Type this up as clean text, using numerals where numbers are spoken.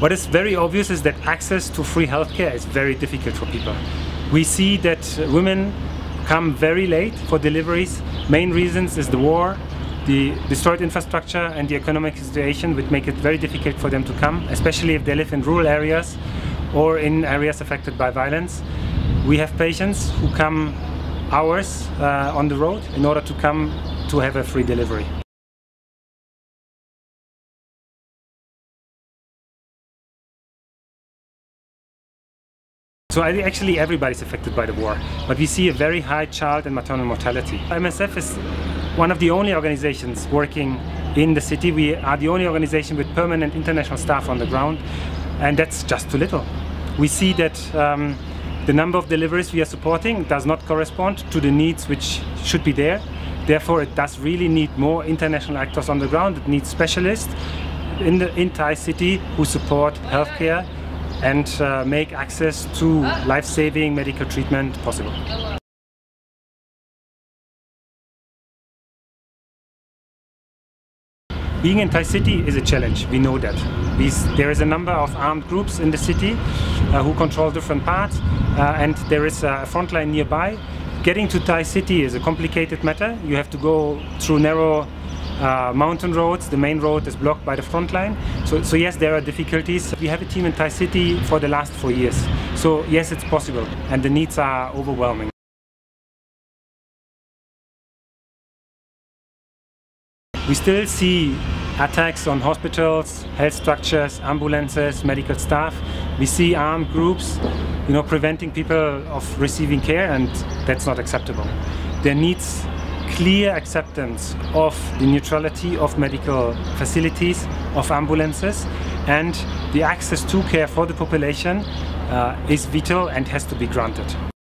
What is very obvious is that access to free healthcare is very difficult for people. We see that women come very late for deliveries. Main reasons is the war, the destroyed infrastructure and the economic situation, which make it very difficult for them to come, especially if they live in rural areas or in areas affected by violence. We have patients who come hours on the road in order to come to have a free delivery. So actually everybody's affected by the war, but we see a very high child and maternal mortality. MSF is one of the only organizations working in the city. We are the only organization with permanent international staff on the ground, and that's just too little. We see that the number of deliveries we are supporting does not correspond to the needs which should be there. Therefore, it does really need more international actors on the ground. It needs specialists in Taiz City who support healthcare and make access to life-saving medical treatment possible. Being in Taiz City is a challenge, we know that. There is a number of armed groups in the city who control different parts, and there is a front line nearby. Getting to Taiz City is a complicated matter. You have to go through narrow mountain roads. The main road is blocked by the front line. So yes, there are difficulties. We have a team in Taiz City for the last 4 years. So yes, it's possible, and the needs are overwhelming. We still see attacks on hospitals, health structures, ambulances, medical staff. We see armed groups, you know, preventing people of receiving care, and that's not acceptable. There needs clear acceptance of the neutrality of medical facilities, of ambulances, and the access to care for the population is vital and has to be granted.